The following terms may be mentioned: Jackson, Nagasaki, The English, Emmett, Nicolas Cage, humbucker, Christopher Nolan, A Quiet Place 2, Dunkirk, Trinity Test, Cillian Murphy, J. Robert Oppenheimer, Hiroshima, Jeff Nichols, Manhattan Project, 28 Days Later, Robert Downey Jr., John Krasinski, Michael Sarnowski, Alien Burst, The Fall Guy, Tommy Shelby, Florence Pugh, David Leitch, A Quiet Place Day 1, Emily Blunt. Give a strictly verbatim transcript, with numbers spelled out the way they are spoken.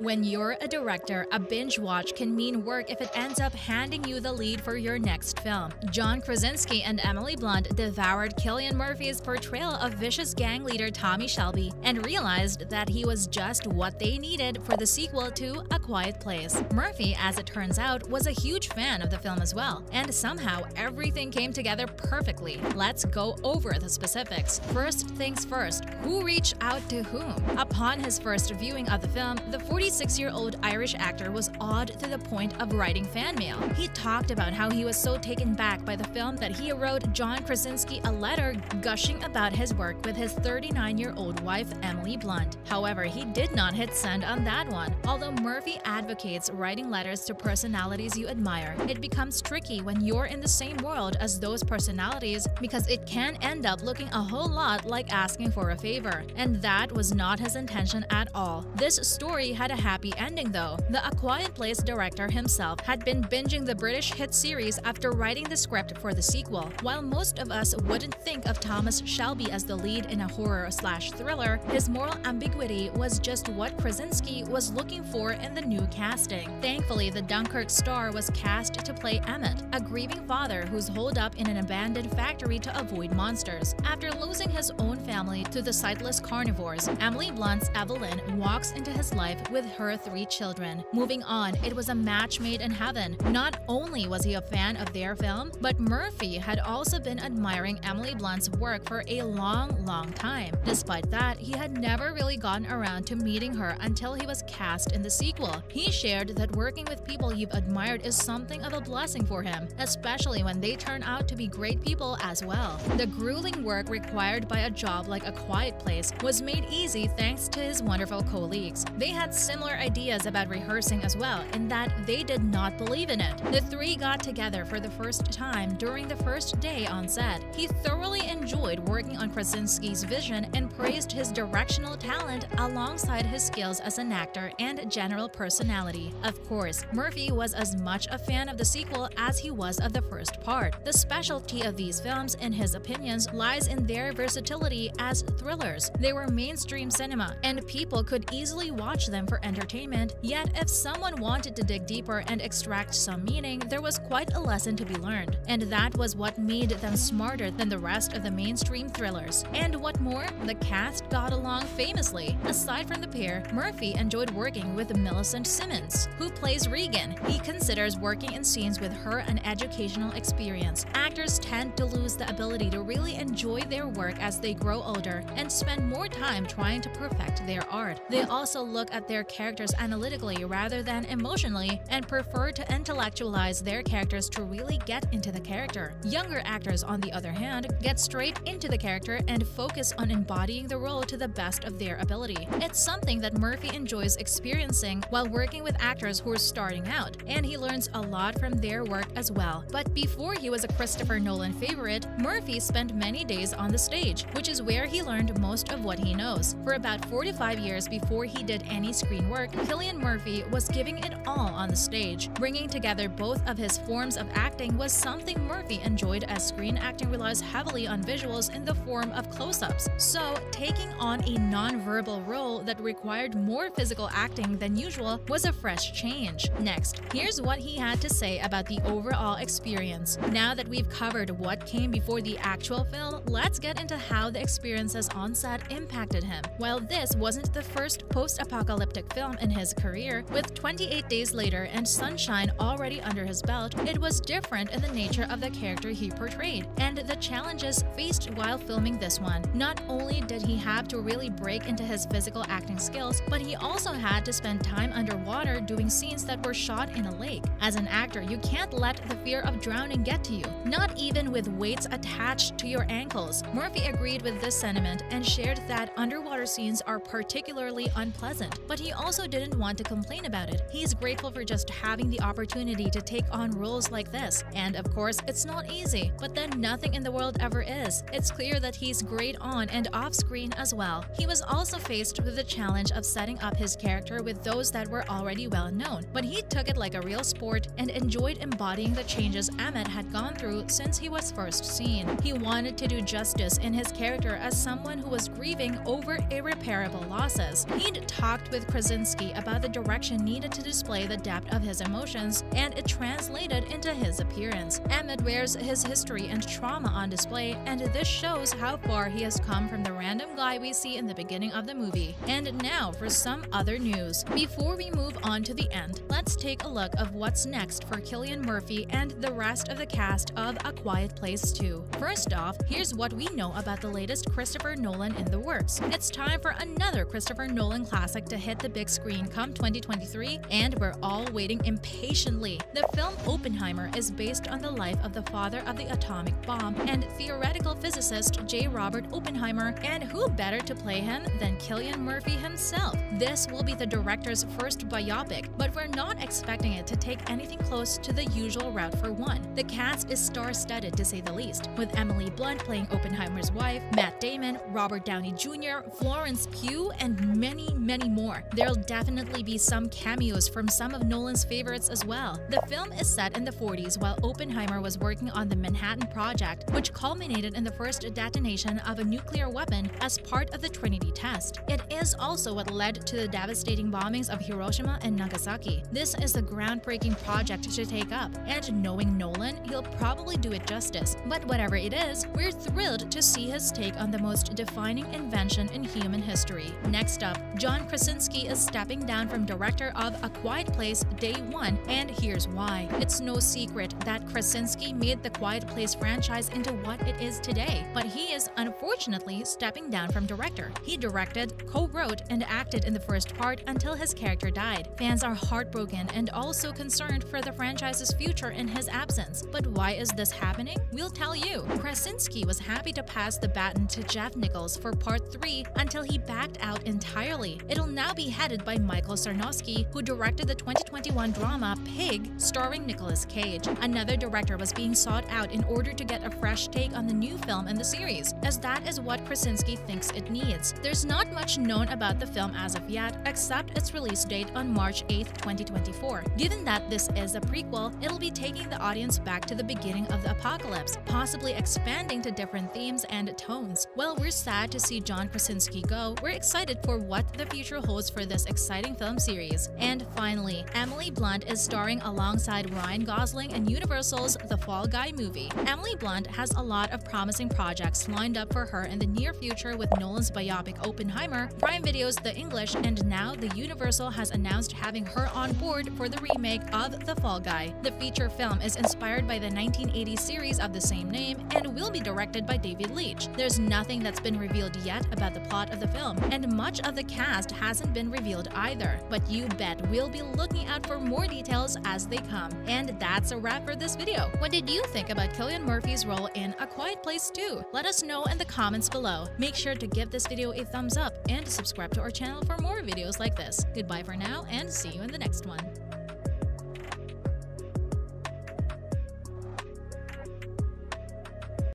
When you're a director, a binge watch can mean work if it ends up handing you the lead for your next film. John Krasinski and Emily Blunt devoured Cillian Murphy's portrayal of vicious gang leader Tommy Shelby and realized that he was just what they needed for the sequel to A Quiet Place. Murphy, as it turns out, was a huge fan of the film as well, and somehow everything came together perfectly. Let's go over the specifics. First things first, who reached out to whom? Upon his first viewing of the film, the forty-six-year-old Irish actor was awed to the point of writing fan mail. He talked about how he was so taken back by the film that he wrote John Krasinski a letter gushing about his work with his thirty-nine-year-old wife Emily Blunt. However, he did not hit send on that one. Although Murphy advocates writing letters to personalities you admire, it becomes tricky when you're in the same world as those personalities because it can end up looking a whole lot like asking for a favor, and that was not his intention at all. This story had a happy ending though. The A Quiet Place director himself had been binging the British hit series after writing the script for the sequel. While most of us wouldn't think of Thomas Shelby as the lead in a horror-slash-thriller, his moral ambiguity was just what Krasinski was looking for in the new casting. Thankfully, the Dunkirk star was cast to play Emmett, a grieving father who's holed up in an abandoned factory to avoid monsters. After losing his own family to the sightless carnivores, Emily Blunt's Evelyn walks into his life with her three children. Moving on, it was a match made in heaven. Not only was he a fan of their film, but Murphy had also been admiring Emily Blunt's work for a long, long time. Despite that, he had never really gotten around to meeting her until he was cast in the sequel. He shared that working with people you've admired is something of a blessing for him, especially when they turn out to be great people as well. The grueling work required by a job like A Quiet Place was made easy thanks to his wonderful colleagues. They had similar ideas about rehearsing as well, in that they did not believe in it. The three got together for the first time during the first day on set. He thoroughly enjoyed working on Krasinski's vision and praised his directional talent alongside his skills as an actor and general personality. Of course, Murphy was as much a fan of the sequel as he was of the first part. The specialty of these films, in his opinions, lies in their versatility as thrillers. They were mainstream cinema, and people could easily watch them for entertainment, yet if someone wanted to dig deeper and extract some meaning, there was quite a lesson to be learned. And that was what made them smarter than the rest of the mainstream thrillers. And what more, the cast got along famously. Aside from the pair, Murphy enjoyed working with Millicent Simmons, who plays Regan. He considers working in scenes with her an educational experience. Actors tend to lose the ability to really enjoy their work as they grow older and spend more time trying to perfect their art. They also look at their Their characters analytically rather than emotionally and prefer to intellectualize their characters to really get into the character. Younger actors, on the other hand, get straight into the character and focus on embodying the role to the best of their ability. It's something that Murphy enjoys experiencing while working with actors who are starting out, and he learns a lot from their work as well. But before he was a Christopher Nolan favorite, Murphy spent many days on the stage, which is where he learned most of what he knows. For about four to five years before he did any screen work, Cillian Murphy was giving it all on the stage. Bringing together both of his forms of acting was something Murphy enjoyed, as screen acting relies heavily on visuals in the form of close-ups. So, taking on a non-verbal role that required more physical acting than usual was a fresh change. Next, here's what he had to say about the overall experience. Now that we've covered what came before the actual film, let's get into how the experiences on set impacted him. While this wasn't the first post-apocalyptic film in his career, with twenty-eight days later and Sunshine already under his belt, it was different in the nature of the character he portrayed and the challenges faced while filming this one. Not only did he have to really break into his physical acting skills, but he also had to spend time underwater doing scenes that were shot in a lake. As an actor, you can't let the fear of drowning get to you, not even with weights attached to your ankles. Murphy agreed with this sentiment and shared that underwater scenes are particularly unpleasant, but he He also didn't want to complain about it. He's grateful for just having the opportunity to take on roles like this. And of course, it's not easy, but then nothing in the world ever is. It's clear that he's great on and off screen as well. He was also faced with the challenge of setting up his character with those that were already well known, but he took it like a real sport and enjoyed embodying the changes Emmett had gone through since he was first seen. He wanted to do justice in his character as someone who was grieving over irreparable losses. He'd talked with Chris Krasinski about the direction needed to display the depth of his emotions, and it translated into his appearance. Emmett wears his history and trauma on display, and this shows how far he has come from the random guy we see in the beginning of the movie. And now for some other news. Before we move on to the end, let's take a look of what's next for Cillian Murphy and the rest of the cast of A Quiet Place two. First off, here's what we know about the latest Christopher Nolan in the works. It's time for another Christopher Nolan classic to hit the big screen come twenty twenty-three, and we're all waiting impatiently. The film Oppenheimer is based on the life of the father of the atomic bomb and theoretical physicist J. Robert Oppenheimer, and who better to play him than Cillian Murphy himself? This will be the director's first biopic, but we're not expecting it to take anything close to the usual route for one. The cast is star-studded to say the least, with Emily Blunt playing Oppenheimer's wife, Matt Damon, Robert Downey Junior, Florence Pugh, and many, many more. There'll definitely be some cameos from some of Nolan's favorites as well. The film is set in the forties while Oppenheimer was working on the Manhattan Project, which culminated in the first detonation of a nuclear weapon as part of the Trinity Test. It is also what led to the devastating bombings of Hiroshima and Nagasaki. This is a groundbreaking project to take up, and knowing Nolan, he'll probably do it justice. But whatever it is, we're thrilled to see his take on the most defining invention in human history. Next up, John Krasinski is stepping down from director of A Quiet Place Day one, and here's why. It's no secret that Krasinski made The Quiet Place franchise into what it is today, but he is unfortunately stepping down from director. He directed, co-wrote, and acted in the first part until his character died. Fans are heartbroken and also concerned for the franchise's future in his absence. But why is this happening? We'll tell you. Krasinski was happy to pass the baton to Jeff Nichols for part three until he backed out entirely. It'll now be headed by Michael Sarnowski, who directed the twenty twenty-one drama Pig starring Nicolas Cage. Another director was being sought out in order to get a fresh take on the new film in the series, as that is what Krasinski thinks it needs. There's not much known about the film as of yet, except its release date on March eighth, twenty twenty-four. Given that this is a prequel, it'll be taking the audience back to the beginning of the apocalypse, possibly expanding to different themes and tones. While we're sad to see John Krasinski go, we're excited for what the future holds for this exciting film series. And finally, Emily Blunt is starring alongside Ryan Gosling in Universal's The Fall Guy movie. Emily Blunt has a lot of promising projects lined up for her in the near future with Nolan's biopic Oppenheimer, Prime Video's The English, and now the Universal has announced having her on board for the remake of The Fall Guy. The feature film is inspired by the nineteen eighties series of the same name and will be directed by David Leitch. There's nothing that's been revealed yet about the plot of the film, and much of the cast hasn't been revealed either. But you bet we'll be looking out for more details as they come. And that's a wrap for this video. What did you think about Cillian Murphy's role in A Quiet Place two? Let us know in the comments below. Make sure to give this video a thumbs up and subscribe to our channel for more videos like this. Goodbye for now, and see you in the next one.